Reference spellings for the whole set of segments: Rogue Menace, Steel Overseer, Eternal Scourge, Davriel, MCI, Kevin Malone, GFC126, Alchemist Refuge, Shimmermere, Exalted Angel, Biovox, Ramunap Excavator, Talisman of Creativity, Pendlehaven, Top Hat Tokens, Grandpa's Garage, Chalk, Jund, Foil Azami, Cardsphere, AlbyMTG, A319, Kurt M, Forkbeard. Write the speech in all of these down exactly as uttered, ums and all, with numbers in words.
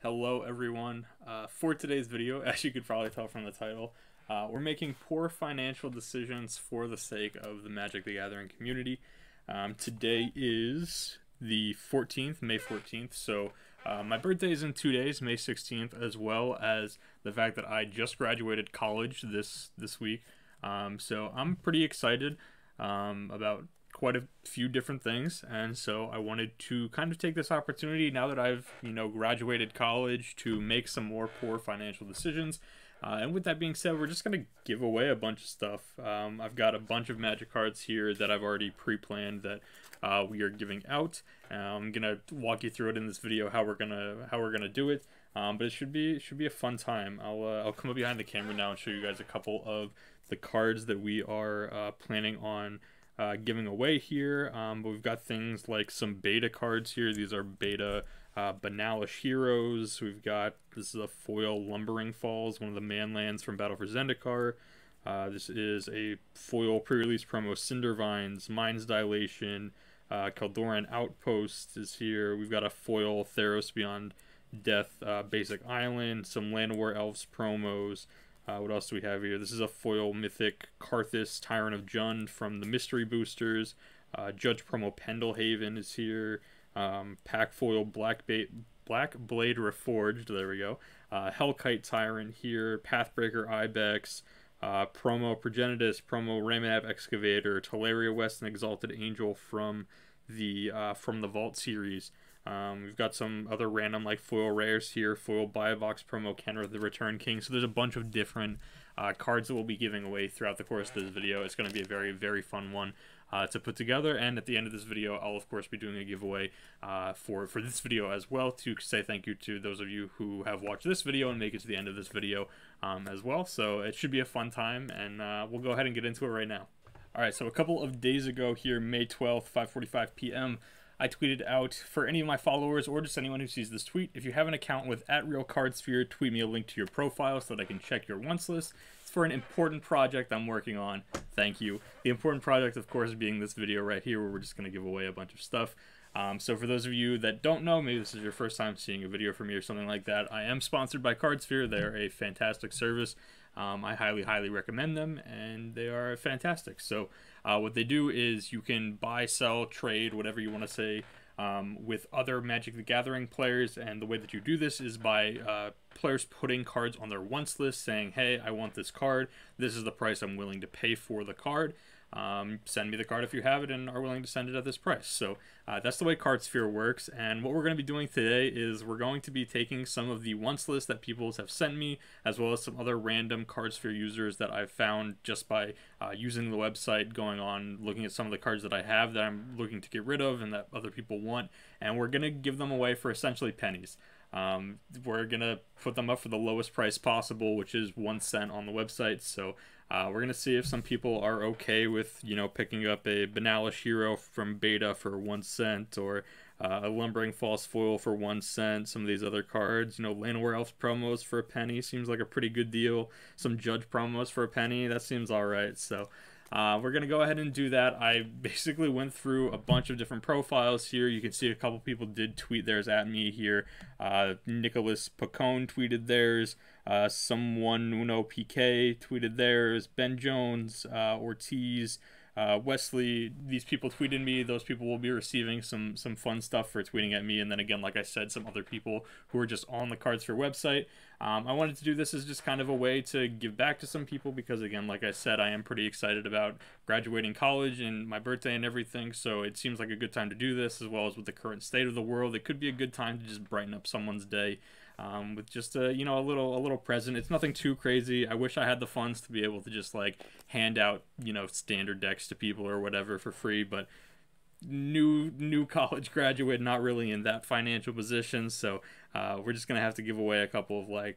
Hello everyone. Uh, for today's video, as you could probably tell from the title, uh, we're making poor financial decisions for the sake of the Magic the Gathering community. Um, today is the fourteenth, May fourteenth, so uh, my birthday is in two days, May sixteenth, as well as the fact that I just graduated college this, this week. Um, so I'm pretty excited um, about quite a few different things, and so I wanted to kind of take this opportunity now that I've you know graduated college to make some more poor financial decisions. Uh, and with that being said, we're just gonna give away a bunch of stuff. Um, I've got a bunch of Magic cards here that I've already pre-planned that uh, we are giving out. Uh, I'm gonna walk you through it in this video how we're gonna how we're gonna do it. Um, but it should be it should be a fun time. I'll uh, I'll come up behind the camera now and show you guys a couple of the cards that we are uh, planning on Uh, giving away here, um, but we've got things like some beta cards here. These are beta uh, Benalish Heroes. We've got, this is a foil Lumbering Falls, one of the manlands from Battle for Zendikar. Uh, this is a foil pre-release promo Cinder Vines, Mind's Dilation, uh, Keldoran Outpost is here. We've got a foil Theros Beyond Death uh, Basic Island, some Llanowar Elves promos. Uh, what else do we have here? This is a foil mythic Cardsphere, Tyrant of Jund from the Mystery Boosters. Uh, Judge promo Pendlehaven is here. Um, pack foil Black, Black Blade Reforged. There we go. Uh, Hellkite Tyrant here. Pathbreaker Ibex. Uh, promo Progenitus. Promo Ramunap Excavator. Teleria West and Exalted Angel from the uh, from the Vault series. Um, we've got some other random like foil rares here, foil Biovox promo Kenner the Return King. So there's a bunch of different uh, cards that we'll be giving away throughout the course of this video. It's going to be a very, very fun one uh, to put together. And at the end of this video, I'll of course be doing a giveaway uh, for, for this video as well, to say thank you to those of you who have watched this video and make it to the end of this video um, as well. So it should be a fun time, and uh, we'll go ahead and get into it right now. All right, so a couple of days ago here, May twelfth, five forty-five p m, I tweeted out, for any of my followers or just anyone who sees this tweet, if you have an account with at real cardsphere, tweet me a link to your profile so that I can check your wants list. It's for an important project I'm working on. Thank you. The important project, of course, being this video right here where we're just going to give away a bunch of stuff. Um, so for those of you that don't know, maybe this is your first time seeing a video from me or something like that, I am sponsored by Cardsphere. They're a fantastic service. Um, I highly, highly recommend them, and they are fantastic. So uh, what they do is you can buy, sell, trade, whatever you want to say, um, with other Magic the Gathering players. And the way that you do this is by uh, players putting cards on their wants list saying, hey, I want this card. This is the price I'm willing to pay for the card. Um, send me the card if you have it and are willing to send it at this price. So uh, that's the way Cardsphere works, and what we're going to be doing today is we're going to be taking some of the wants lists that people have sent me, as well as some other random Cardsphere users that I've found just by uh, using the website, going on, looking at some of the cards that I have that I'm looking to get rid of and that other people want, and we're going to give them away for essentially pennies. Um, we're going to put them up for the lowest price possible, which is one cent on the website. So uh, we're going to see if some people are okay with, you know, picking up a Benalish Hero from beta for one cent or uh, a Lumbering False foil for one cent. Some of these other cards, you know, Llanowar Elves promos for a penny seems like a pretty good deal. Some Judge promos for a penny. That seems all right. So Uh, we're going to go ahead and do that. I basically went through a bunch of different profiles here. You can see a couple people did tweet theirs at me here. Uh, Nicholas Pacone tweeted theirs. Uh, someone, Uno P K, tweeted theirs. Ben Jones, uh, Ortiz, uh, Wesley. These people tweeted me. Those people will be receiving some some fun stuff for tweeting at me. And then again, like I said, some other people who are just on the Cardsphere website. Um, I wanted to do this as just kind of a way to give back to some people because, again, like I said, I am pretty excited about graduating college and my birthday and everything. So it seems like a good time to do this, as well as with the current state of the world. It could be a good time to just brighten up someone's day um, with just a, you know, a little a little present. It's nothing too crazy. I wish I had the funds to be able to just like hand out, you know, standard decks to people or whatever for free, but new new college graduate, not really in that financial position, so uh we're just gonna have to give away a couple of like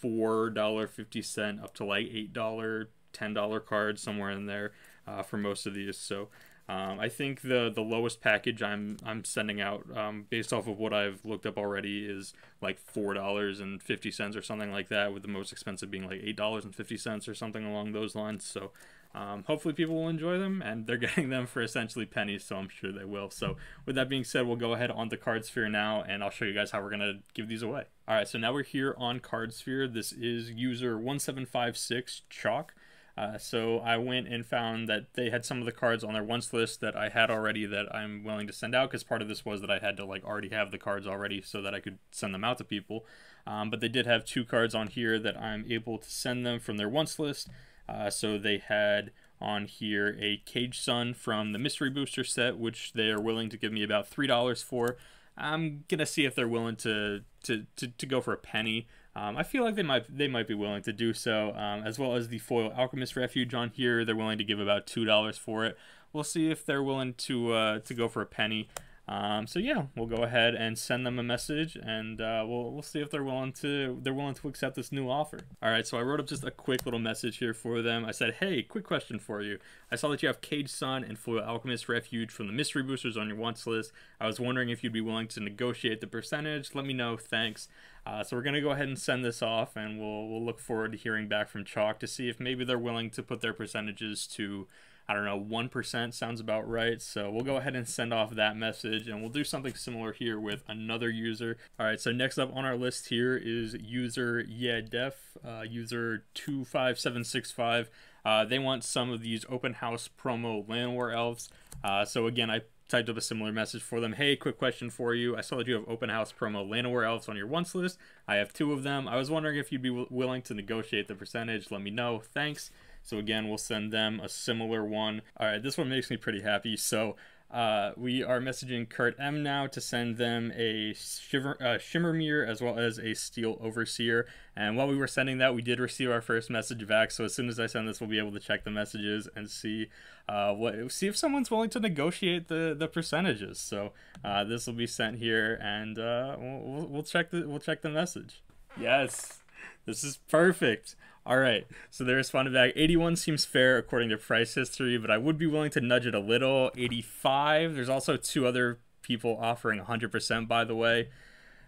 four dollar fifty cent up to like eight dollar ten dollar cards somewhere in there uh for most of these. So um I think the the lowest package i'm i'm sending out um based off of what I've looked up already is like four dollars and fifty cents or something like that, with the most expensive being like eight dollars and fifty cents or something along those lines. So Um, hopefully people will enjoy them, and they're getting them for essentially pennies, so I'm sure they will. So with that being said, we'll go ahead on to Cardsphere now, and I'll show you guys how we're going to give these away. All right, so now we're here on Cardsphere. This is user one seven five six, Chalk. Uh, so I went and found that they had some of the cards on their wants list that I had already that I'm willing to send out, because part of this was that I had to like already have the cards already so that I could send them out to people. Um, but they did have two cards on here that I'm able to send them from their wants list. Uh, so they had on here a Cage Sun from the Mystery Booster set, which they are willing to give me about three dollars for. I'm gonna see if they're willing to to, to, to go for a penny. Um, I feel like they might they might be willing to do so, um, as well as the Foil Alchemist Refuge on here. They're willing to give about two dollars for it. We'll see if they're willing to uh, to go for a penny. Um, so yeah, we'll go ahead and send them a message, and uh, we'll we'll see if they're willing to they're willing to accept this new offer. All right, so I wrote up just a quick little message here for them. I said, "Hey, quick question for you. I saw that you have Cage Sun and Foil Alchemist Refuge from the Mystery Boosters on your wants list. I was wondering if you'd be willing to negotiate the percentage. Let me know. Thanks." Uh, so we're gonna go ahead and send this off, and we'll we'll look forward to hearing back from Chalk to see if maybe they're willing to put their percentages to, I don't know, one percent sounds about right. So we'll go ahead and send off that message, and we'll do something similar here with another user. All right, so next up on our list here is user Yedef, uh, user two five seven six five. Uh, they want some of these open house promo Llanowar Elves. Uh, so again, I typed up a similar message for them. Hey, quick question for you. I saw that you have open house promo Llanowar Elves on your wants list. I have two of them. I was wondering if you'd be w willing to negotiate the percentage. Let me know. Thanks. So again, we'll send them a similar one. All right, this one makes me pretty happy. So uh, we are messaging Kurt M now to send them a Shiver, uh, Shimmermere, as well as a Steel Overseer. And while we were sending that, we did receive our first message back. So as soon as I send this, we'll be able to check the messages and see uh, what see if someone's willing to negotiate the the percentages. So uh, this will be sent here, and uh, we'll we'll check the we'll check the message. Yes. This is perfect. All right, so they responded back. eighty-one seems fair according to price history, but I would be willing to nudge it a little. eighty-five. There's also two other people offering one hundred percent, by the way.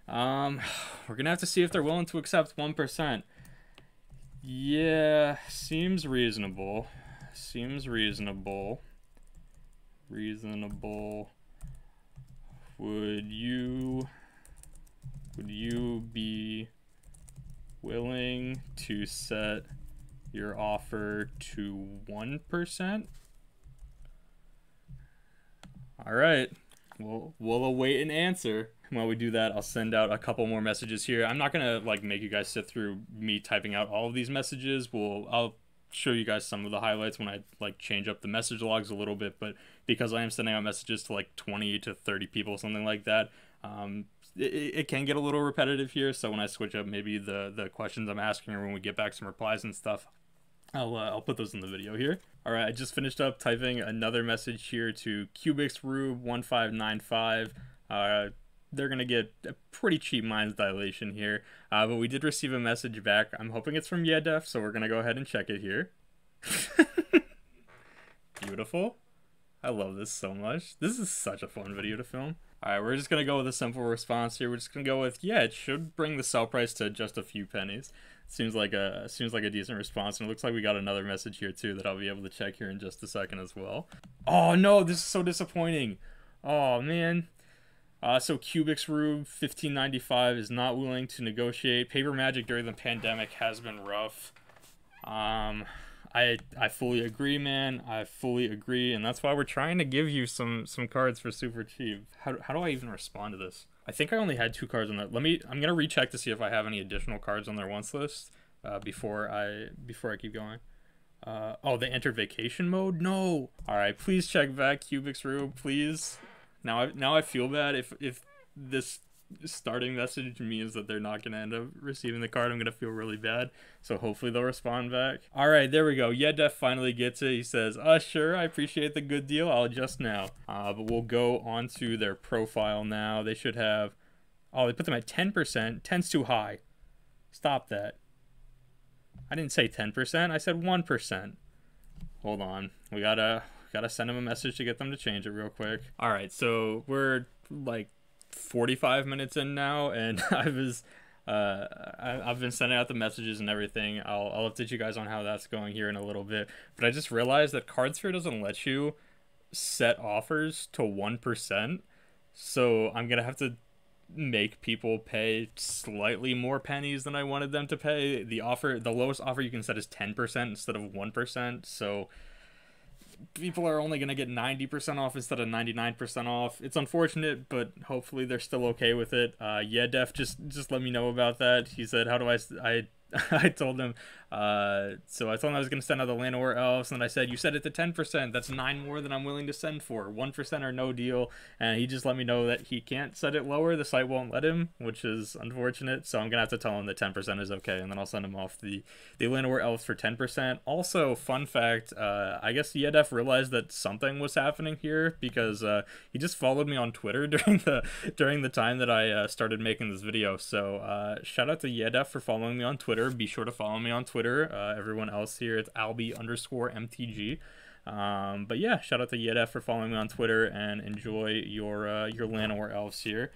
Um, we're going to have to see if they're willing to accept one percent. Yeah, seems reasonable. Seems reasonable. Reasonable. Would you... Would you be... willing to set your offer to one percent? All right, we'll, we'll await an answer. While we do that, I'll send out a couple more messages here. I'm not gonna like make you guys sit through me typing out all of these messages. We'll, I'll show you guys some of the highlights when I like change up the message logs a little bit, but because I am sending out messages to like twenty to thirty people, something like that, um, It, it can get a little repetitive here, so when I switch up maybe the the questions I'm asking, or when we get back some replies and stuff, I'll uh, I'll put those in the video here. All right, I just finished up typing another message here to Cubix Rube one five nine five. Uh, they're gonna get a pretty cheap mind's dilation here, uh, but we did receive a message back. I'm hoping it's from Yedef, so we're gonna go ahead and check it here. Beautiful. I love this so much. This is such a fun video to film. All right, we're just gonna go with a simple response here. We're just gonna go with, yeah, it should bring the sell price to just a few pennies. Seems like a seems like a decent response, and it looks like we got another message here too that I'll be able to check here in just a second as well. Oh no, this is so disappointing. Oh man. Uh, so Cubix Rube fifteen ninety-five is not willing to negotiate. Paper magic during the pandemic has been rough. Um. I, I fully agree, man. I fully agree, and that's why we're trying to give you some some cards for super cheap. How, how do I even respond to this? I think I only had two cards on that. Let me. I'm gonna recheck to see if I have any additional cards on their wants list uh, before I before I keep going. Uh, oh, they entered vacation mode. No. All right, please check back, Cubix Rube, please. Now I now I feel bad if if this starting message means that they're not going to end up receiving the card. I'm going to feel really bad, so hopefully they'll respond back. All right, there we go. Yedef finally gets it. He says, uh sure, I appreciate the good deal, I'll adjust now. Uh but we'll go on to their profile now. They should have, oh, they put them at ten percent. Ten's too high, stop that. I didn't say ten percent, I said one percent. Hold on, we gotta gotta send them a message to get them to change it real quick. All right, so we're like forty-five minutes in now, and I was Uh, I, I've been sending out the messages and everything. I'll, I'll update you guys on how that's going here in a little bit. But I just realized that Cardsphere doesn't let you set offers to one percent. So I'm going to have to make people pay slightly more pennies than I wanted them to pay. The offer, the lowest offer you can set is ten percent instead of one percent. So people are only going to get ninety percent off instead of ninety-nine percent off. It's unfortunate, but hopefully they're still okay with it. Uh, Yedef just, just let me know about that. He said, how do I... I I told him, uh, so I told him I was going to send out the Llanowar Elves, and I said, you set it to ten percent. That's nine more than I'm willing to send for. one percent or no deal. And he just let me know that he can't set it lower. The site won't let him, which is unfortunate. So I'm going to have to tell him that ten percent is okay, and then I'll send him off the, the Llanowar Elves for ten percent. Also, fun fact, uh, I guess Yedef realized that something was happening here, because uh, he just followed me on Twitter during the during the time that I uh, started making this video. So uh, shout out to Yedef for following me on Twitter. Be sure to follow me on Twitter. Uh, everyone else here, it's Albi underscore MTG. Um, but yeah, shout out to Yedef for following me on Twitter, and enjoy your uh, your Llanowar Elves here.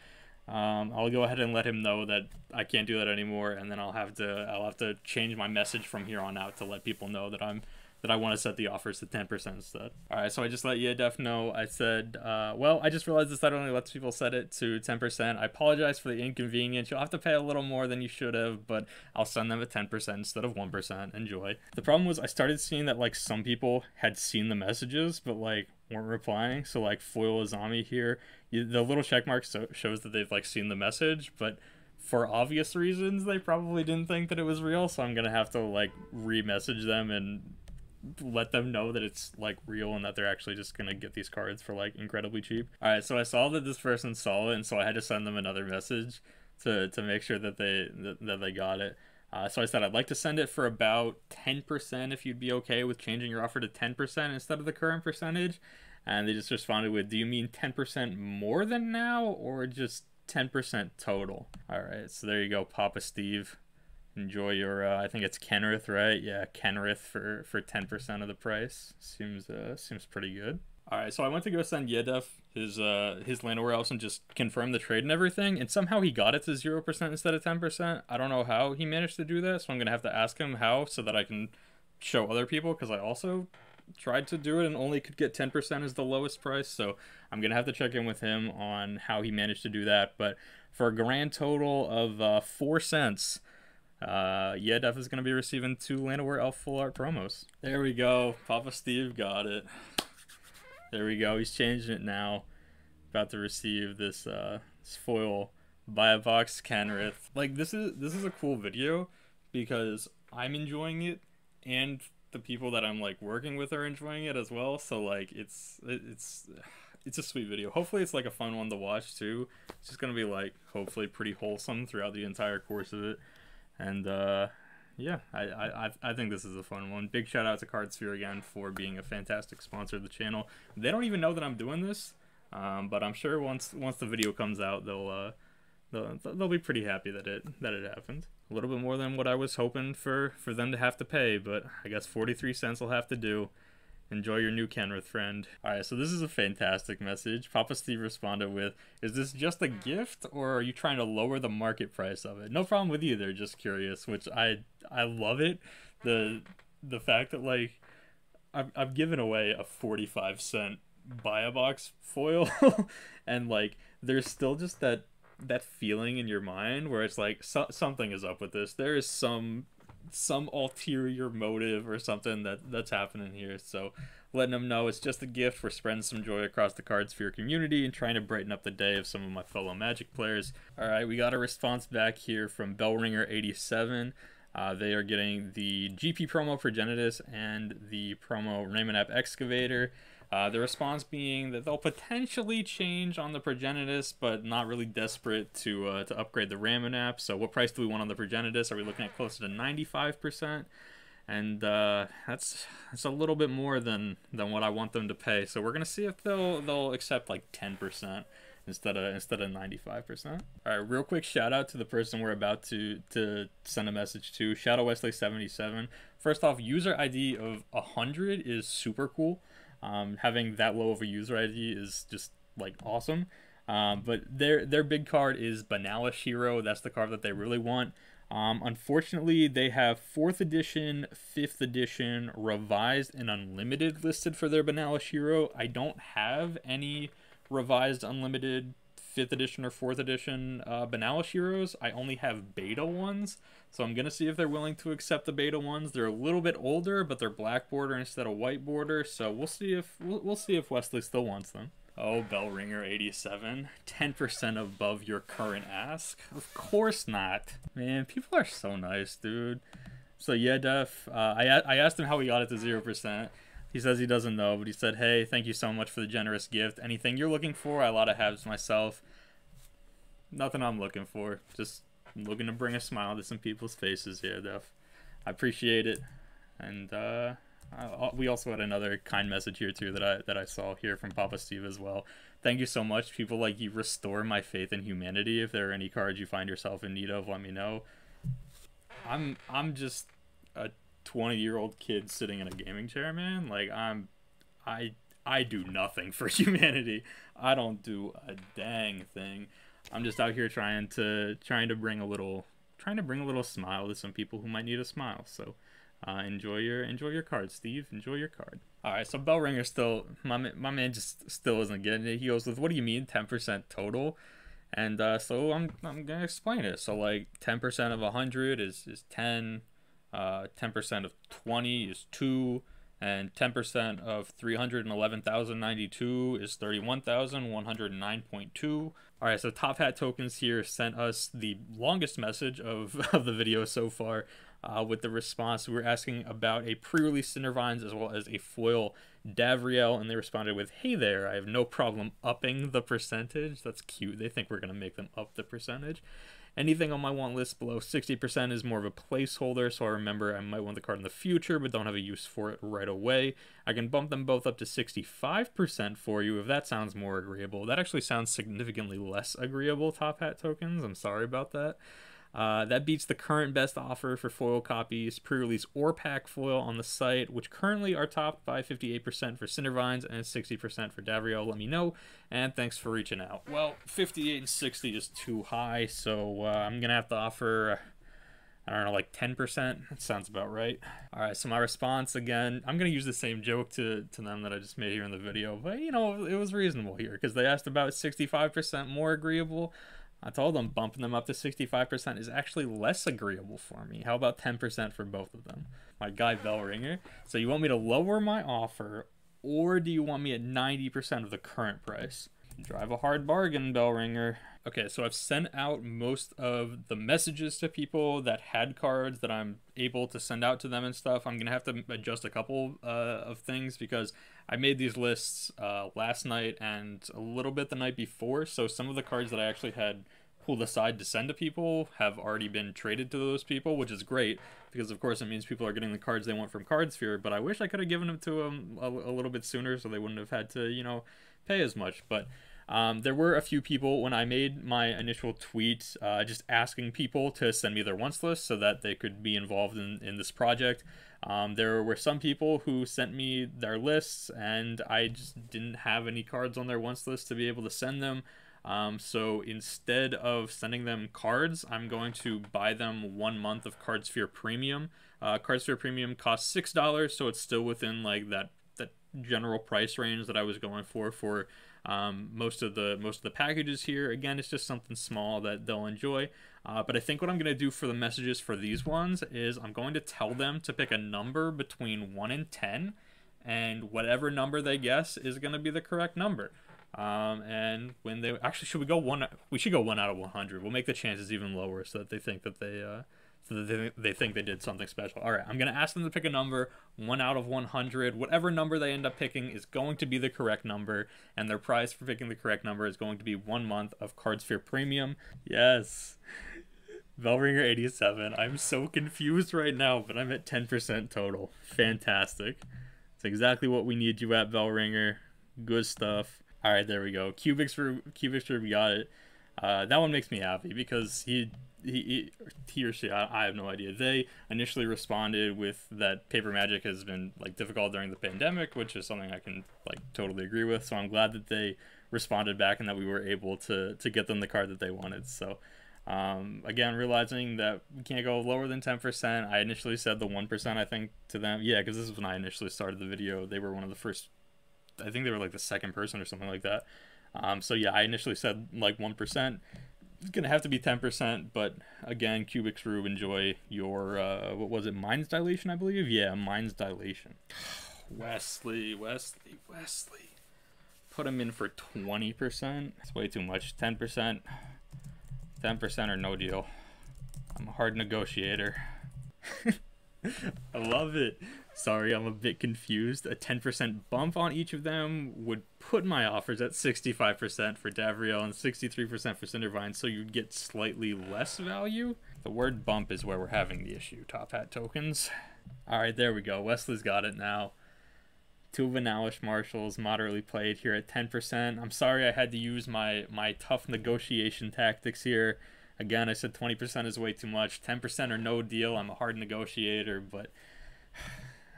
Um, I'll go ahead and let him know that I can't do that anymore, and then I'll have to I'll have to change my message from here on out to let people know that I'm that I want to set the offers to ten percent instead. All right, so I just let Yedef know. I said, uh, well, I just realized this site only lets people set it to ten percent. I apologize for the inconvenience. You'll have to pay a little more than you should have, but I'll send them a ten percent instead of one percent. Enjoy. The problem was I started seeing that, like, some people had seen the messages, but, like, weren't replying. So, like, Foil Azami here, the little check mark so shows that they've, like, seen the message, but for obvious reasons, they probably didn't think that it was real. So I'm going to have to, like, re-message them and let them know that it's, like, real, and that they're actually just gonna get these cards for, like, incredibly cheap. All right, so I saw that this person saw it, and so I had to send them another message to to make sure that they that, that they got it. Uh, so I said, I'd like to send it for about ten percent if you'd be okay with changing your offer to ten percent instead of the current percentage. And they just responded with, do you mean ten percent more than now, or just ten percent total? All right, so there you go, Papa Steve. Enjoy your, uh, I think it's Kenrith, right? Yeah, Kenrith for for ten percent of the price. Seems uh, seems pretty good. All right, so I went to go send Yedef his uh, his Llanowar Elves and just confirm the trade and everything, and somehow he got it to zero percent instead of ten percent. I don't know how he managed to do that, so I'm going to have to ask him how so that I can show other people, because I also tried to do it and only could get ten percent as the lowest price, so I'm going to have to check in with him on how he managed to do that. But for a grand total of uh, four cents, Uh, Yedef is going to be receiving two Llanowar Elf full art promos. There we go. Papa Steve got it. There we go. He's changing it now. About to receive this, uh, this foil by a box Kenrith. Like, this is, this is a cool video because I'm enjoying it, and the people that I'm, like, working with are enjoying it as well. So, like, it's, it's, it's a sweet video. Hopefully it's, like, a fun one to watch too. It's just going to be, like, hopefully pretty wholesome throughout the entire course of it. And, uh, yeah, I, I, I think this is a fun one. Big shout out to Cardsphere again for being a fantastic sponsor of the channel. They don't even know that I'm doing this, um, but I'm sure once once the video comes out, they'll, uh, they'll they'll be pretty happy that it that it happened. A little bit more than what I was hoping for for them to have to pay, but I guess forty-three cents will have to do. Enjoy your new Kenrith, friend. All right, so this is a fantastic message. Papa Steve responded with, is this just a gift, or are you trying to lower the market price of it? No problem with either, just curious, which I I love it. The the fact that, like, I've, I've given away a forty-five cent buy a box foil, and, like, there's still just that, that feeling in your mind where it's like, so something is up with this. There is some... some ulterior motive or something that that's happening here. So letting them know it's just a gift. We're spreading some joy across the Cardsphere community and trying to brighten up the day of some of my fellow Magic players. All right, we got a response back here from Bellringer eighty-seven. Uh, they are getting the G P promo Progenitus and the promo Ramunap Excavator. Uh, the response being that they'll potentially change on the Progenitus, but not really desperate to uh, to upgrade the Ramunap. So what price do we want on the Progenitus? Are we looking at closer to ninety-five percent? And uh, that's that's a little bit more than than what I want them to pay. So we're gonna see if they'll they'll accept like ten percent instead of instead of ninety-five percent. All right, real quick shout out to the person we're about to to send a message to. Shout out Wesley seventy-seven. First off, user I D of one hundred is super cool. Um, having that low of a user I D is just, like, awesome. Um, but their their big card is Benalish Hero. That's the card that they really want. Um, unfortunately, they have fourth edition, fifth edition, revised, and unlimited listed for their Benalish Hero. I don't have any revised, unlimited, fifth edition or fourth edition uh, Benalish Heroes. I only have beta ones, so I'm going to see if they're willing to accept the beta ones. They're a little bit older, but they're black border instead of white border, so we'll see if, we'll, we'll see if Wesley still wants them. Oh, Bellringer eighty-seven, ten percent above your current ask. Of course not. Man, people are so nice, dude. So Yedef, uh, I, I asked him how he got it to zero percent. He says he doesn't know, but he said, hey, thank you so much for the generous gift. Anything you're looking for? I lot of halves myself. Nothing I'm looking for. Just looking to bring a smile to some people's faces here, Yedef. I appreciate it. And, uh... Uh, we also had another kind message here too that I that I saw here from Papa Steve as well. Thank you so much. People like you restore my faith in humanity. If there are any cards you find yourself in need of, let me know. I'm I'm just a twenty year old kid sitting in a gaming chair, man. Like I'm I I do nothing for humanity. I don't do a dang thing. I'm just out here trying to trying to bring a little trying to bring a little smile to some people who might need a smile. So Uh, enjoy your enjoy your card, Steve. Enjoy your card. All right, so Bellringer still, my my man just still isn't getting it. He goes with, "What do you mean, ten percent total?" And uh, so I'm I'm gonna explain it. So like, ten percent of a hundred is is ten, uh, ten percent of twenty is two, and ten percent of three hundred and eleven thousand ninety two is thirty one thousand one hundred nine point two. All right, so Top Hat Tokens here sent us the longest message of of the video so far. Uh, with the response, we were asking about a pre-release Cindervines as well as a foil Davriel, and they responded with, "Hey there, I have no problem upping the percentage." That's cute. They think we're going to make them up the percentage. Anything on my want list below sixty percent is more of a placeholder, so I remember I might want the card in the future, but don't have a use for it right away. I can bump them both up to sixty-five percent for you if that sounds more agreeable. That actually sounds significantly less agreeable, Top Hat Tokens. I'm sorry about that. Uh, that beats the current best offer for foil copies, pre-release or pack foil on the site, which currently are topped by fifty-eight percent for Cindervines and sixty percent for Davriel. Let me know, and thanks for reaching out. Well, fifty-eight and sixty is too high, so uh, I'm going to have to offer, I don't know, like ten percent? That sounds about right. All right, so my response, again, I'm going to use the same joke to, to them that I just made here in the video, but, you know, it was reasonable here, because they asked about sixty-five percent more agreeable. I told them bumping them up to sixty-five percent is actually less agreeable for me. How about ten percent for both of them? My guy Bellringer. So you want me to lower my offer, or do you want me at ninety percent of the current price? Drive a hard bargain, Bellringer. Okay, so I've sent out most of the messages to people that had cards that I'm able to send out to them and stuff. I'm going to have to adjust a couple uh, of things because I made these lists uh, last night and a little bit the night before. So some of the cards that I actually had pulled aside to send to people have already been traded to those people, which is great because, of course, it means people are getting the cards they want from Cardsphere. But I wish I could have given them to them a, a little bit sooner so they wouldn't have had to, you know, pay as much. But Um, there were a few people when I made my initial tweet uh, just asking people to send me their wants list so that they could be involved in, in this project. Um, there were some people who sent me their lists and I just didn't have any cards on their wants list to be able to send them. Um, so instead of sending them cards, I'm going to buy them one month of Cardsphere Premium. Uh, Cardsphere Premium costs six dollars, so it's still within like that, that general price range that I was going for for... Um, most of the most of the packages here. Again, it's just something small that they'll enjoy. Uh, but I think what I'm going to do for the messages for these ones is I'm going to tell them to pick a number between one and ten. And whatever number they guess is going to be the correct number. Um, and when they... Actually, should we go one... We should go one out of one hundred. We'll make the chances even lower so that they think that they... Uh, so that they, they think they did something special. All right, I'm going to ask them to pick a number, one out of one hundred. Whatever number they end up picking is going to be the correct number, and their prize for picking the correct number is going to be one month of Cardsphere Premium. Yes. Bellringer eighty-seven. I'm so confused right now, but I'm at ten percent total. Fantastic. It's exactly what we need you at, Bellringer. Good stuff. All right, there we go. Cubix Rube, Cubix Rube got it. Uh, that one makes me happy because he... He, he or she, I, I have no idea. They initially responded with that paper magic has been like difficult during the pandemic, which is something I can like totally agree with. So I'm glad that they responded back and that we were able to to get them the card that they wanted. So um again, realizing that we can't go lower than ten percent. I initially said the one percent, I think, to them. Yeah, because this is when I initially started the video. They were one of the first, I think they were like the second person or something like that. Um so yeah, I initially said like one percent. It's gonna have to be ten percent, but again, Cubix Rube, enjoy your uh what was it, Mind's Dilation, I believe. Yeah, Mind's Dilation. Wesley, Wesley, Wesley. Put him in for twenty percent. It's way too much. ten percent. ten percent or no deal. I'm a hard negotiator. I love it. Sorry, I'm a bit confused. A ten percent bump on each of them would put my offers at sixty-five percent for Davriel and sixty-three percent for Cindervine, so you'd get slightly less value. The word bump is where we're having the issue, Top Hat Tokens. All right, there we go. Wesley's got it now. Two Benalish Marshals, moderately played here at ten percent. I'm sorry I had to use my, my tough negotiation tactics here. Again, I said twenty percent is way too much. ten percent or no deal. I'm a hard negotiator, but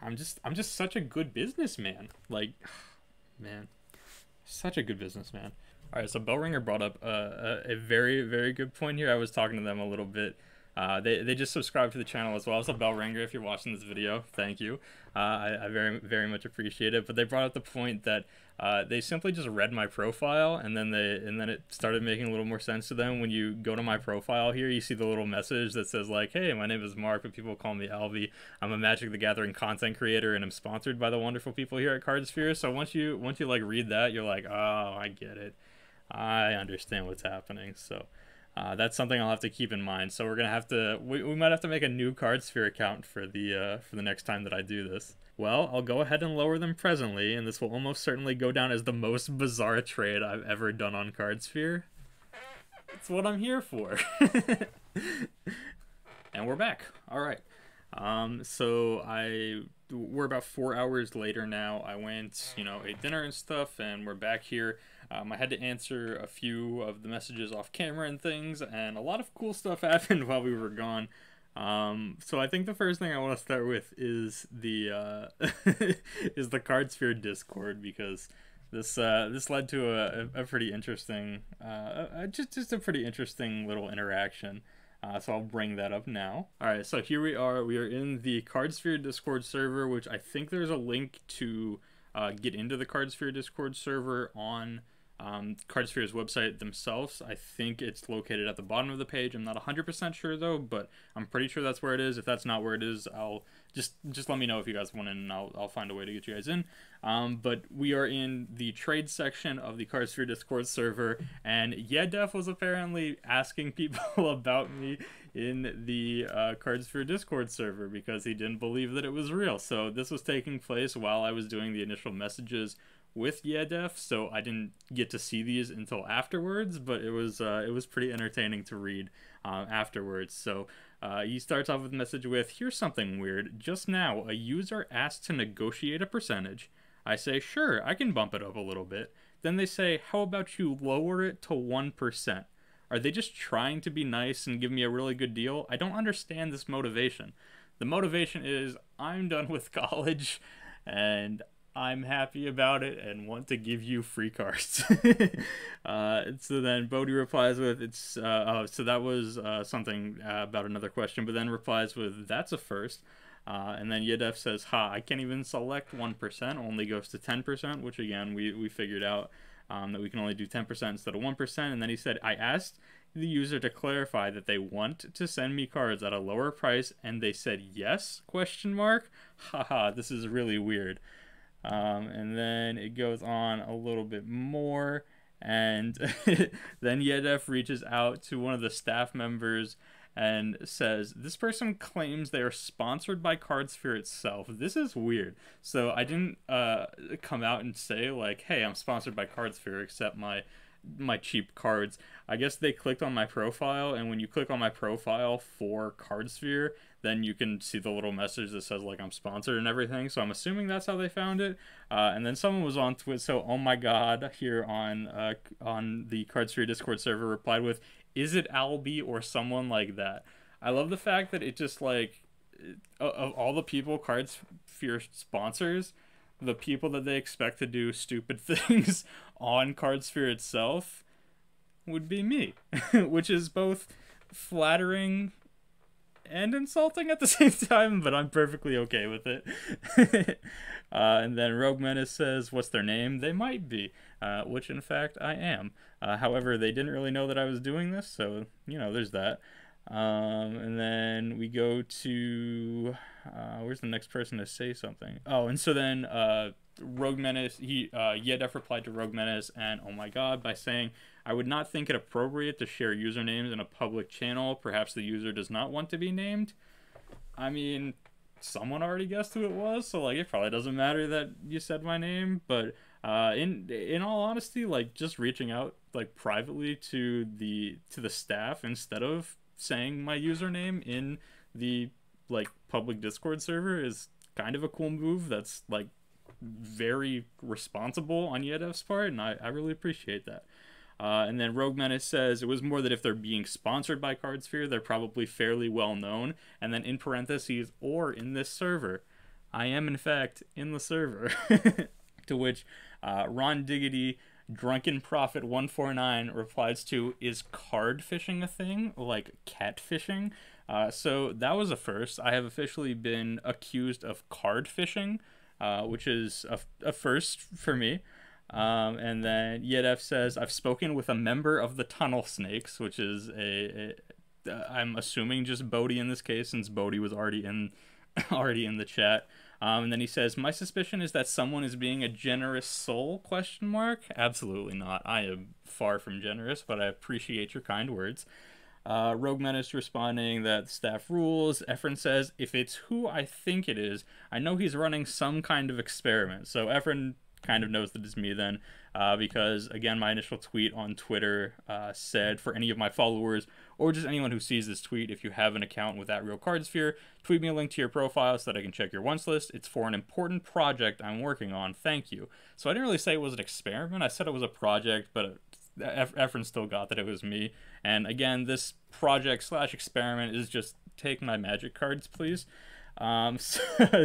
I'm just I'm just such a good businessman. Like, man, such a good businessman. All right, so Bellringer brought up a, a, a very, very good point here. I was talking to them a little bit. Uh, they, they just subscribed to the channel as well. So Bellringer, if you're watching this video, thank you. Uh, I, I very, very much appreciate it. But they brought up the point that uh, they simply just read my profile, and then they and then it started making a little more sense to them. When you go to my profile here, you see the little message that says like, hey, my name is Mark, but people call me Alvy. I'm a Magic the Gathering content creator, and I'm sponsored by the wonderful people here at Cardsphere. So once you once you like read that, you're like, oh, I get it. I understand what's happening. So. Uh, that's something I'll have to keep in mind. So we're gonna have to, we, we might have to make a new Cardsphere account for the uh, for the next time that I do this. Well, I'll go ahead and lower them presently, and this will almost certainly go down as the most bizarre trade I've ever done on Cardsphere. It's what I'm here for. And we're back. All right. Um, so I we're about four hours later now. I went, you know, ate dinner and stuff, and we're back here. Um, I had to answer a few of the messages off camera and things, and a lot of cool stuff happened while we were gone. Um, so I think the first thing I want to start with is the uh, is the Cardsphere Discord, because this uh, this led to a, a pretty interesting uh, a, just just a pretty interesting little interaction. Uh, so I'll bring that up now. All right, so here we are. We are in the Cardsphere Discord server, which I think there's a link to uh, get into the Cardsphere Discord server on. Um, Cardsphere's website themselves. I think it's located at the bottom of the page. I'm not one hundred percent sure though, but I'm pretty sure that's where it is. If that's not where it is, I'll just just let me know if you guys want in, and I'll, I'll find a way to get you guys in. Um, but we are in the trade section of the Cardsphere Discord server, and Yedef was apparently asking people about me in the uh, Cardsphere Discord server because he didn't believe that it was real. So this was taking place while I was doing the initial messages with Yedef, so I didn't get to see these until afterwards, but it was uh, it was pretty entertaining to read um, afterwards. So uh, he starts off with a message with, here's something weird. Just now, a user asked to negotiate a percentage. I say, sure, I can bump it up a little bit. Then they say, how about you lower it to one percent? Are they just trying to be nice and give me a really good deal? I don't understand this motivation. The motivation is, I'm done with college, and I'm happy about it and want to give you free cards. uh, so then Bodhi replies with, it's, uh, oh, so that was uh, something uh, about another question, but then replies with, that's a first. Uh, and then Yedef says, ha, I can't even select one percent, only goes to ten percent, which again, we, we figured out um, that we can only do ten percent instead of one percent. And then he said, I asked the user to clarify that they want to send me cards at a lower price, and they said yes, question mark. Haha, this is really weird. Um, and then it goes on a little bit more, and then Yedef reaches out to one of the staff members and says, this person claims they are sponsored by Cardsphere itself. This is weird. So I didn't uh, come out and say like, hey, I'm sponsored by Cardsphere, except my my cheap cards. I guess they clicked on my profile, and when you click on my profile for Cardsphere, then you can see the little message that says like I'm sponsored and everything. So I'm assuming that's how they found it. Uh, and then someone was on Twitter. So oh my God, here on uh, on the Cardsphere Discord server replied with, "Is it Albi or someone like that?" I love the fact that it just like of all the people Cardsphere sponsors, the people that they expect to do stupid things on Cardsphere itself would be me, which is both flattering and insulting at the same time, but I'm perfectly okay with it. uh, and then Rogue Menace says, what's their name? They might be, uh, which in fact I am. Uh, however, they didn't really know that I was doing this, so, you know, there's that. Um, and then we go to, uh, where's the next person to say something? Oh, and so then, uh, Rogue Menace, he, uh, Yedef replied to Rogue Menace and oh my god, by saying, I would not think it appropriate to share usernames in a public channel. Perhaps the user does not want to be named. I mean, someone already guessed who it was, so, like, it probably doesn't matter that you said my name, but, uh, in, in all honesty, like, just reaching out, like, privately to the, to the staff instead of saying my username in the, like, public Discord server is kind of a cool move that's, like, very responsible on Yedef's part, and I, I really appreciate that. Uh, and then Rogue Menace says, it was more that if they're being sponsored by Cardsphere, they're probably fairly well known, and then in parentheses, or in this server. I am, in fact, in the server. To which uh, Ron Diggity Drunken Prophet one four nine replies to, is card fishing a thing? Like cat fishing? Uh, so that was a first. I have officially been accused of card fishing, uh, which is a, a first for me. Um, and then Yedef says, I've spoken with a member of the Tunnel Snakes, which is a, a I'm assuming just Bodhi in this case, since Bodhi was already in, already in the chat. Um, and then he says, my suspicion is that someone is being a generous soul, question mark. Absolutely not. I am far from generous, but I appreciate your kind words. Uh, Rogue Menace responding that staff rules. Efren says, if it's who I think it is, I know he's running some kind of experiment. So Efren kind of knows that it's me then, uh, because, again, my initial tweet on Twitter uh, said, for any of my followers, or just anyone who sees this tweet, if you have an account with at Real Cardsphere, tweet me a link to your profile so that I can check your wants list. It's for an important project I'm working on. Thank you. So I didn't really say it was an experiment. I said it was a project, but Efren still got that it was me. And, again, this project slash experiment is just take my magic cards, please. Um, so,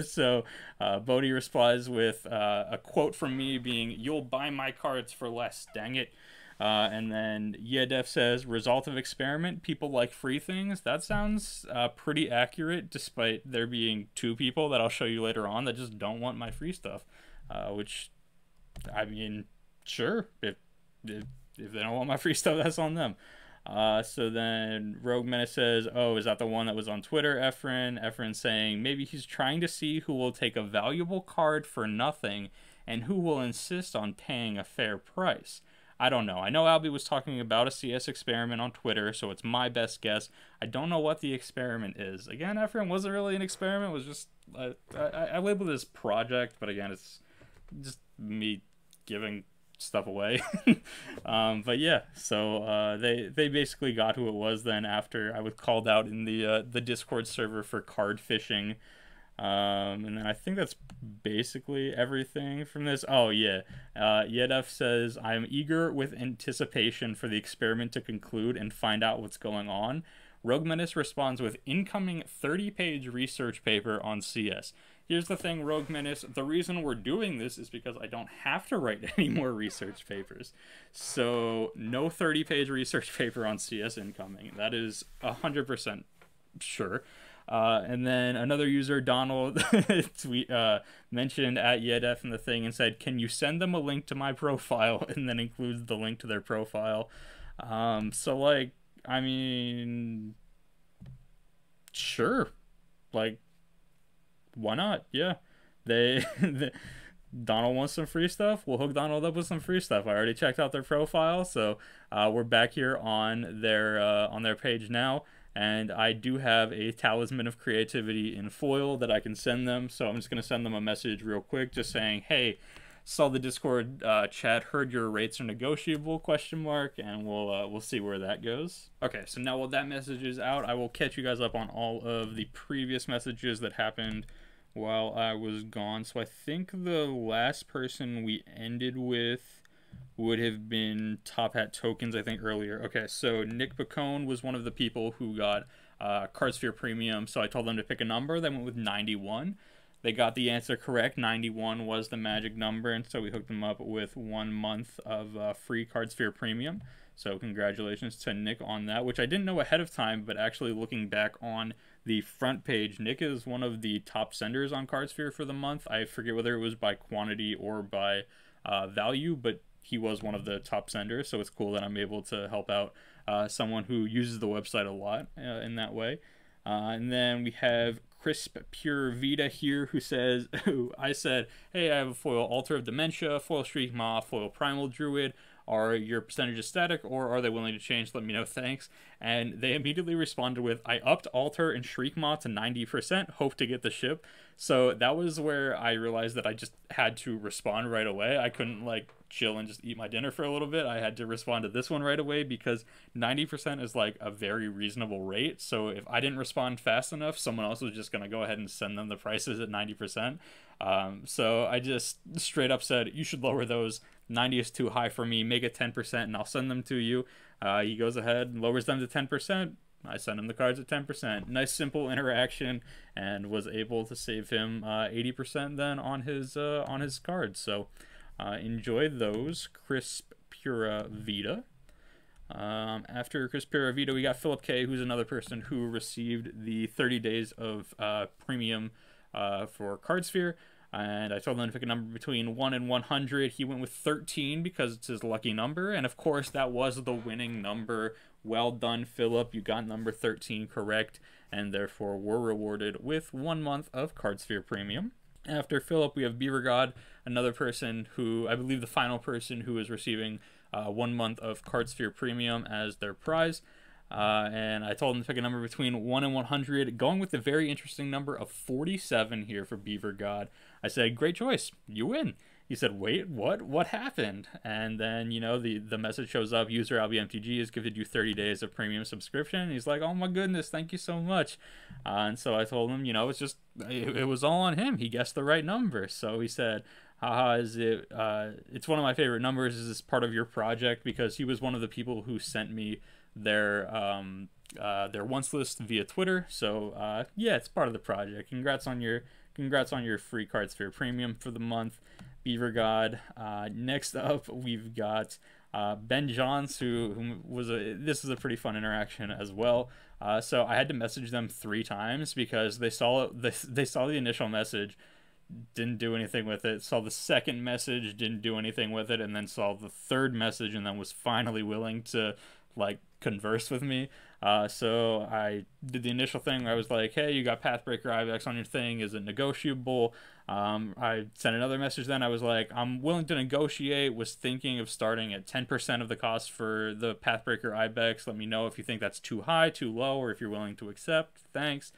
so uh, Bodhi replies with uh, a quote from me being, you'll buy my cards for less, dang it. Uh, and then Yedef says, result of experiment, people like free things. That sounds uh, pretty accurate, despite there being two people that I'll show you later on that just don't want my free stuff. Uh, which, I mean, sure, if, if, if they don't want my free stuff, that's on them. Uh, so then Rogue Menace says, oh, is that the one that was on Twitter, Efren? Efren saying, maybe he's trying to see who will take a valuable card for nothing and who will insist on paying a fair price. I don't know. I know Albie was talking about a C S experiment on Twitter, so it's my best guess. I don't know what the experiment is. Again, Efren wasn't really an experiment. It was just, uh, I, I labeled this project, but again, it's just me giving stuff away. um but yeah, so uh they they basically got who it was then after I was called out in the uh the Discord server for card fishing. Um and then I think that's basically everything from this. Oh yeah, uh Yedef says, I'm eager with anticipation for the experiment to conclude and find out what's going on. Rogue Menace responds with, incoming thirty page research paper on C S. Here's the thing, Rogue Menace, the reason we're doing this is because I don't have to write any more research papers. So no thirty page research paper on C S incoming. That is one hundred percent sure. Uh, and then another user, Donald, tweet, uh, mentioned at Yedef in the thing and said, can you send them a link to my profile? And then includes the link to their profile. Um, so, like, I mean, sure. Like, why not? Yeah, they, they Donald wants some free stuff. We'll hook Donald up with some free stuff. I already checked out their profile, so uh, we're back here on their uh, on their page now, and I do have a Talisman of Creativity in foil that I can send them. So I'm just gonna send them a message real quick, just saying, hey, saw the Discord uh, chat, heard your rates are negotiable, question mark, and we'll uh, we'll see where that goes. Okay, so now while that message is out, I will catch you guys up on all of the previous messages that happened while I was gone. So I think the last person we ended with would have been Top Hat Tokens, I think, earlier. Okay, so Nick Bacone was one of the people who got uh, Cardsphere Premium, so I told them to pick a number. They went with ninety-one. They got the answer correct. ninety-one was the magic number, and so we hooked them up with one month of uh, free Cardsphere Premium. So congratulations to Nick on that, which I didn't know ahead of time, but actually looking back on the front page, Nick is one of the top senders on Cardsphere for the month. I forget whether it was by quantity or by uh, value, but he was one of the top senders, so it's cool that I'm able to help out uh, someone who uses the website a lot uh, in that way. Uh, and then we have Crisp Pura Vida here, who says, who I said, hey, I have a foil Altar of Dementia, foil Shriek Maw, foil Primal Druid. Are your percentages static, or are they willing to change? Let me know, thanks. And they immediately responded with, I upped Altar and Shriek Maw to ninety percent, hope to get the ship. So that was where I realized that I just had to respond right away. I couldn't, like, chill and just eat my dinner for a little bit. I had to respond to this one right away, because ninety percent is, like, a very reasonable rate. So if I didn't respond fast enough, someone else was just going to go ahead and send them the prices at ninety percent. Um, so I just straight up said, you should lower those. ninety is too high for me. Make it ten percent and I'll send them to you. Uh, he goes ahead and lowers them to ten percent. I send him the cards at ten percent. Nice, simple interaction, and was able to save him uh, eighty percent then on his uh, on his cards. So uh, enjoy those, Crisp Pura Vida. Um, after Crisp Pura Vida, we got Philip K, who's another person who received the thirty days of uh, premium uh, for Cardsphere. And I told him to pick a number between one and one hundred. He went with thirteen because it's his lucky number. And, of course, that was the winning number. Well done, Philip. You got number thirteen correct, and therefore were rewarded with one month of Cardsphere Premium. After Philip, we have Beaver God, another person who, I believe the final person who is receiving uh, one month of Cardsphere Premium as their prize. Uh, and I told him to pick a number between one and one hundred, going with the very interesting number of forty-seven here for Beaver God. I said, great choice. You win. He said, wait, what? What happened? And then, you know, the, the message shows up. User L B M T G has given you thirty days of premium subscription. And he's like, oh, my goodness, thank you so much. Uh, and so I told him, you know, it's just, it, it was all on him. He guessed the right number. So he said, haha, is it, uh, it's one of my favorite numbers. Is this part of your project? Because he was one of the people who sent me their um uh their wants list via Twitter. So uh yeah, it's part of the project. Congrats on your congrats on your free Cardsphere Premium for the month, Beaver God. Uh next up, we've got uh Ben Johns, who, who was a this is a pretty fun interaction as well. Uh so I had to message them three times because they saw they, they saw the initial message, didn't do anything with it, saw the second message, didn't do anything with it, and then saw the third message, and then was finally willing to, like, converse with me. Uh, so I did the initial thing where I was like, hey, you got Pathbreaker Ibex on your thing. Is it negotiable? Um, I sent another message then. I was like, I'm willing to negotiate. Was thinking of starting at ten percent of the cost for the Pathbreaker Ibex. Let me know if you think that's too high, too low, or if you're willing to accept. Thanks.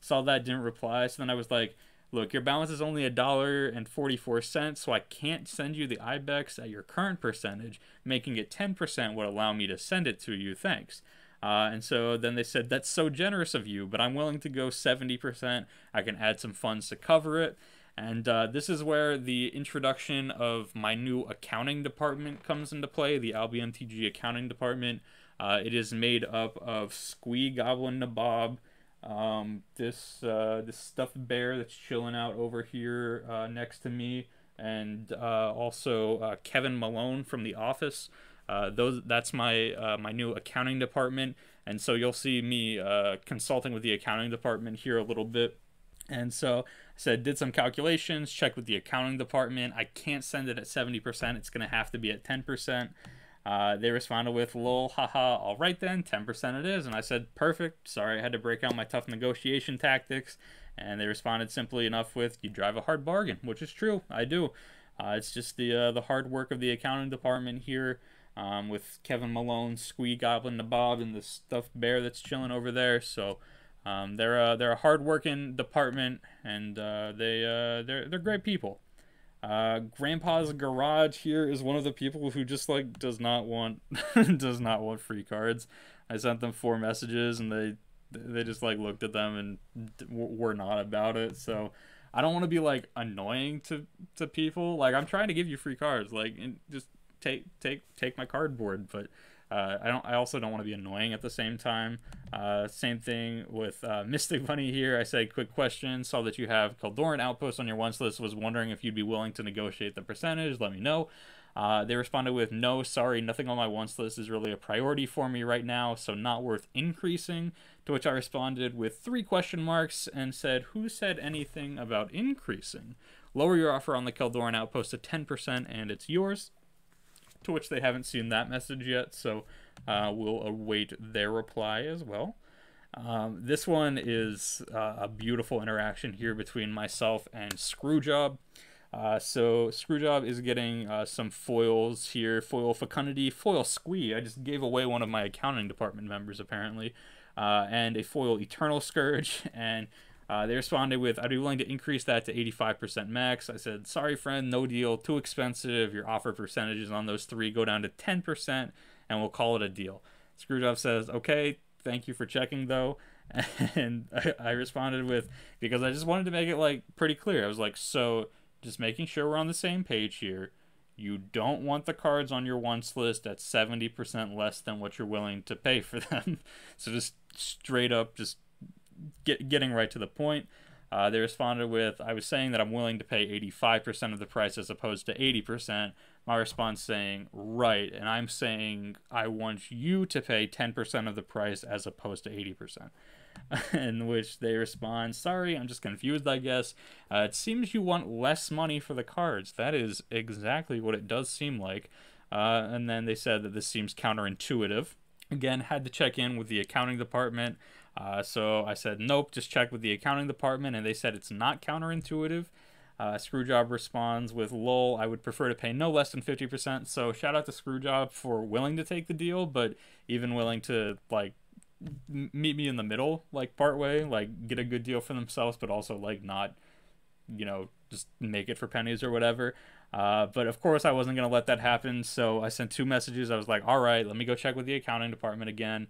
Saw that, didn't reply. So then I was like, look, your balance is only a dollar and forty-four cents, so I can't send you the Ibex at your current percentage. Making it ten percent would allow me to send it to you, thanks. Uh, and so then they said, that's so generous of you, but I'm willing to go seventy percent. I can add some funds to cover it. And uh, this is where the introduction of my new accounting department comes into play, the L B M T G accounting department. Uh, it is made up of Squee Goblin Nabob, um this uh this stuffed bear that's chilling out over here uh next to me, and uh also uh Kevin Malone from The Office. uh those that's my uh my new accounting department, and so you'll see me uh consulting with the accounting department here a little bit. And so I said, did some calculations, checked with the accounting department. I can't send it at seventy percent. It's gonna have to be at ten percent. Uh, they responded with, lol, haha, all right then, ten percent it is. And I said, perfect, sorry I had to break out my tough negotiation tactics. And they responded simply enough with, you drive a hard bargain, which is true, I do. Uh, it's just the uh, the hard work of the accounting department here, um, with Kevin Malone, Squee Goblin Nabob, and the stuffed bear that's chilling over there. So um, they're, a, they're a hard-working department, and uh, they, uh, they're, they're great people. Uh, Grandpa's Garage here is one of the people who just, like, does not want does not want free cards. I sent them four messages and they they just, like, looked at them and d were not about it. So I don't want to be, like, annoying to to people. Like, I'm trying to give you free cards, like, and just take take take my cardboard. But Uh, I don't. I also don't want to be annoying at the same time. Uh, same thing with uh, Mystic Bunny here. I said, quick question. Saw that you have Keldoran Outpost on your wants list. Was wondering if you'd be willing to negotiate the percentage. Let me know. Uh, they responded with, no, sorry, nothing on my wants list is really a priority for me right now, so not worth increasing. To which I responded with three question marks and said, who said anything about increasing? Lower your offer on the Keldoran Outpost to ten percent and it's yours. To which they haven't seen that message yet, so uh, we'll await their reply as well. Um, this one is uh, a beautiful interaction here between myself and Screwjob. Uh, so Screwjob is getting uh, some foils here, foil fecundity, foil squee. I just gave away one of my accounting department members apparently, uh, and a foil eternal scourge, and Uh, they responded with, I'd be willing to increase that to eighty-five percent max. I said, sorry, friend, no deal, too expensive. Your offer percentages on those three go down to ten percent, and we'll call it a deal. Screwjob says, okay, thank you for checking, though. And I, I responded with, because I just wanted to make it, like, pretty clear. I was like, so just making sure we're on the same page here. You don't want the cards on your wants list at seventy percent less than what you're willing to pay for them. So just straight up, just Get, getting right to the point. Uh, they responded with, I was saying that I'm willing to pay eighty-five percent of the price as opposed to eighty percent. My response saying, right, and I'm saying I want you to pay ten percent of the price as opposed to eighty percent. In which they respond, sorry, I'm just confused, I guess. Uh, it seems you want less money for the cards. That is exactly what it does seem like. Uh, and then they said that this seems counterintuitive. Again, had to check in with the accounting department. Uh, so I said, nope, just check with the accounting department, and they said it's not counterintuitive. Uh, Screwjob responds with, lol, I would prefer to pay no less than fifty percent, so shout out to Screwjob for willing to take the deal, but even willing to, like, meet me in the middle, like, part way, like, get a good deal for themselves, but also, like, not, you know, just make it for pennies or whatever. Uh, but of course I wasn't going to let that happen, so I sent two messages. I was like, all right, let me go check with the accounting department again.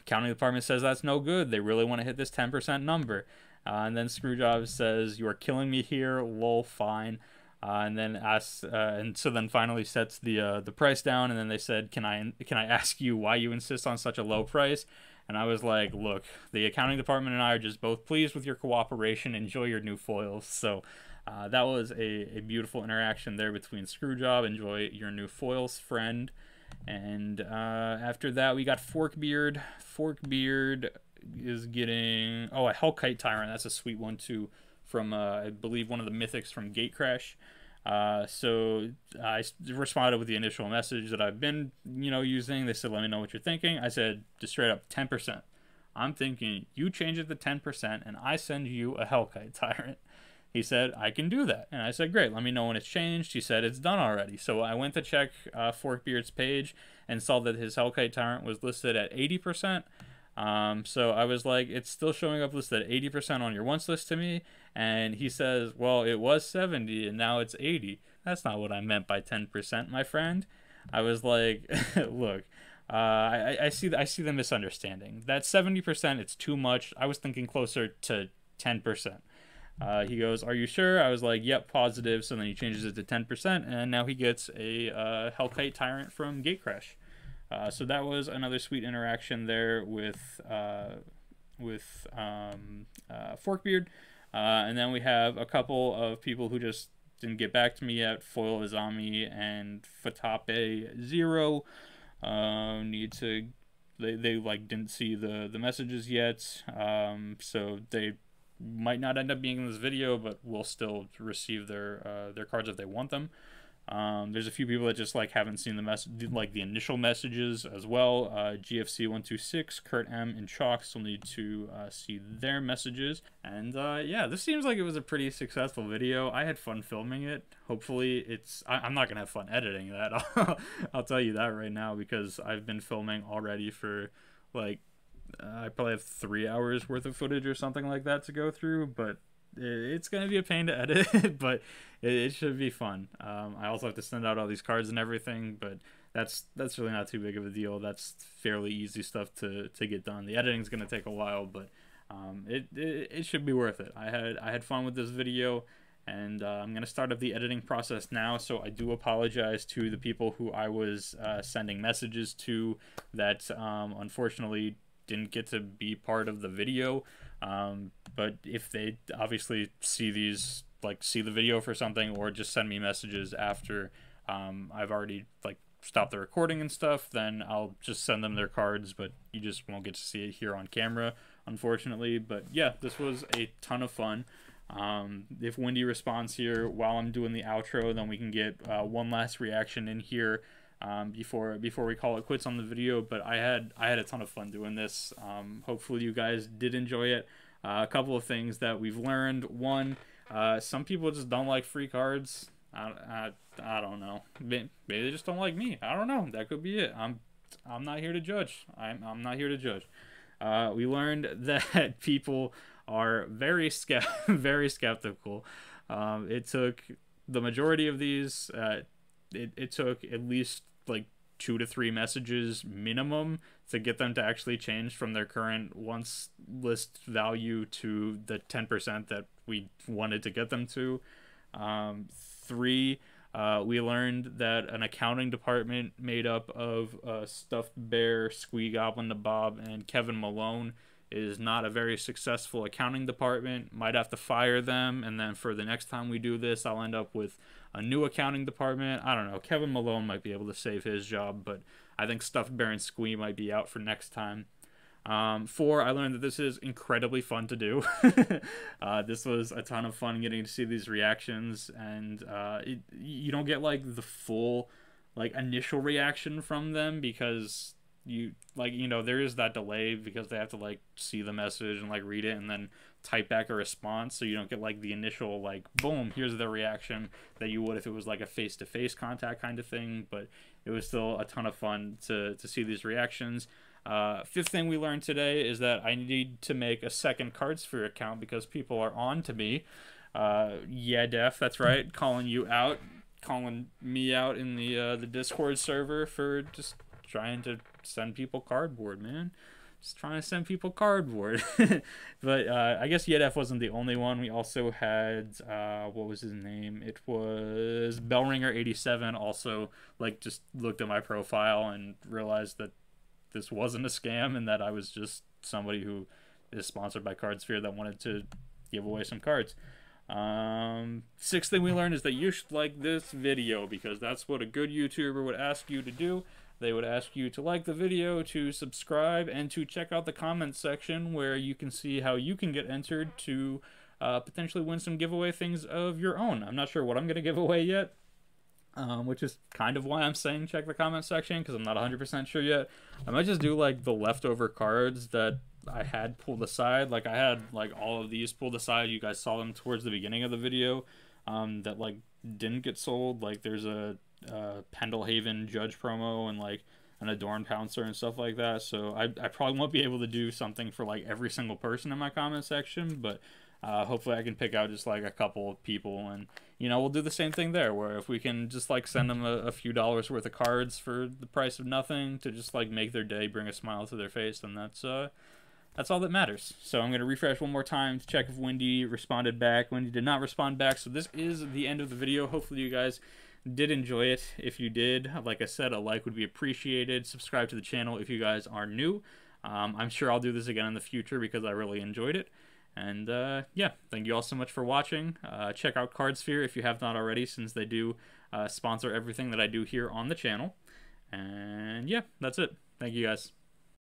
Accounting department says that's no good. They really want to hit this ten percent number. Uh, and then Screwjob says, you are killing me here. Lol, fine. Uh, and then asks, uh, and so then finally sets the uh, the price down. And then they said, can I can I ask you why you insist on such a low price? And I was like, look, the accounting department and I are just both pleased with your cooperation. Enjoy your new foils. So uh, that was a, a beautiful interaction there between Screwjob. Enjoy your new foils, friend. And uh, after that, we got Forkbeard. Forkbeard is getting, oh, a Hellkite Tyrant. That's a sweet one, too, from, uh, I believe, one of the mythics from Gatecrash. Uh, so I responded with the initial message that I've been, you know, using. They said, let me know what you're thinking. I said, just straight up, ten percent. I'm thinking, you change it to ten percent, and I send you a Hellkite Tyrant. He said, I can do that. And I said, great, let me know when it's changed. He said, it's done already. So I went to check uh, Forkbeard's page and saw that his Hellkite Tyrant was listed at eighty percent. Um, so I was like, it's still showing up listed at eighty percent on your wants list to me. And he says, well, it was seventy and now it's eighty. That's not what I meant by ten percent, my friend. I was like, look, uh, I, I, see, I see the misunderstanding. That seventy percent, it's too much. I was thinking closer to ten percent. Uh, he goes, are you sure? I was like, yep, positive. So then he changes it to ten percent, and now he gets a uh, Hellkite Tyrant from Gatecrash. Uh, so that was another sweet interaction there with uh, with um, uh, Forkbeard. Uh, and then we have a couple of people who just didn't get back to me yet, Foil Azami and Fatape Zero. Uh, need to, they, they like didn't see the, the messages yet, um, so they might not end up being in this video, but will still receive their uh, their cards if they want them. Um, there's a few people that just like haven't seen the mess like the initial messages as well. Uh, G F C one two six, Kurt M, and Chalk still need to uh, see their messages. And uh, yeah, this seems like it was a pretty successful video. I had fun filming it. Hopefully, it's I I'm not gonna have fun editing that. I'll, I'll tell you that right now, because I've been filming already for like. Uh, I probably have three hours worth of footage or something like that to go through, but it's going to be a pain to edit, but it, it should be fun. Um, I also have to send out all these cards and everything, but that's that's really not too big of a deal. That's fairly easy stuff to, to get done. The editing's going to take a while, but um, it, it, it should be worth it. I had I had fun with this video, And uh, I'm going to start up the editing process now, so I do apologize to the people who I was uh, sending messages to that um, unfortunately didn't get to be part of the video. Um, but if they obviously see these, like see the video for something, or just send me messages after um, I've already like stopped the recording and stuff, then I'll just send them their cards, but you just won't get to see it here on camera, unfortunately. But yeah, this was a ton of fun. Um, if Wendy responds here while I'm doing the outro, then we can get uh, one last reaction in here um, before before we call it quits on the video. But I had I had a ton of fun doing this. Um, hopefully you guys did enjoy it. Uh, a couple of things that we've learned: one, uh, some people just don't like free cards. I, I, I don't know. Maybe they just don't like me. I don't know. That could be it. I'm I'm not here to judge. I'm I'm not here to judge. Uh, we learned that people are very skept very skeptical. Um, it took the majority of these. Uh, it it took at least like two to three messages minimum to get them to actually change from their current once list value to the ten percent that we wanted to get them to. Um, three, uh, we learned that an accounting department made up of uh, Stuffed Bear, Squee Goblin Nabob, and Kevin Malone is not a very successful accounting department. Might have to fire them, and then for the next time we do this, I'll end up with a new accounting department. I don't know. Kevin Malone might be able to save his job, but I think Stuffed Bear and Squee might be out for next time. Um, four, I learned that this is incredibly fun to do. uh, this was a ton of fun getting to see these reactions, and uh, it, you don't get like the full like initial reaction from them because you like you know there is that delay because they have to like see the message and like read it and then type back a response, so you don't get like the initial like boom, here's the reaction that you would if it was like a face-to-face contact kind of thing. But it was still a ton of fun to to see these reactions. Uh, fifth thing we learned today is that I need to make a second Cardsphere account because people are on to me. Uh, yeah, Def, that's right, calling you out, calling me out in the uh, the Discord server for just trying to send people cardboard, man. Just trying to send people cardboard. But uh, I guess Yedef wasn't the only one. We also had, uh, what was his name? It was Bellringer eighty-seven also, like, just looked at my profile and realized that this wasn't a scam and that I was just somebody who is sponsored by Cardsphere that wanted to give away some cards. Um, sixth thing we learned is that you should like this video because that's what a good YouTuber would ask you to do. They would ask you to like the video, to subscribe, and to check out the comments section where you can see how you can get entered to uh, potentially win some giveaway things of your own. I'm not sure what I'm going to give away yet, um, which is kind of why I'm saying check the comment section because I'm not one hundred percent sure yet. I might just do like the leftover cards that I had pulled aside. Like I had like all of these pulled aside. You guys saw them towards the beginning of the video um, that like didn't get sold. Like there's a uh Pendlehaven Judge promo and like an Adorn Pouncer and stuff like that, so I, I probably won't be able to do something for like every single person in my comment section, but uh hopefully I can pick out just like a couple of people, and you know we'll do the same thing there where if we can just like send them a, a few dollars worth of cards for the price of nothing to just like make their day, bring a smile to their face, then that's uh that's all that matters. So I'm going to refresh one more time to check if Wendy responded back. Wendy did not respond back, so this is the end of the video. Hopefully you guys did enjoy it. If you did, like I said, a like would be appreciated. Subscribe to the channel if you guys are new. Um, I'm sure I'll do this again in the future because I really enjoyed it. And uh, yeah, thank you all so much for watching. Uh, check out Cardsphere if you have not already, since they do uh, sponsor everything that I do here on the channel. And yeah, that's it. Thank you guys.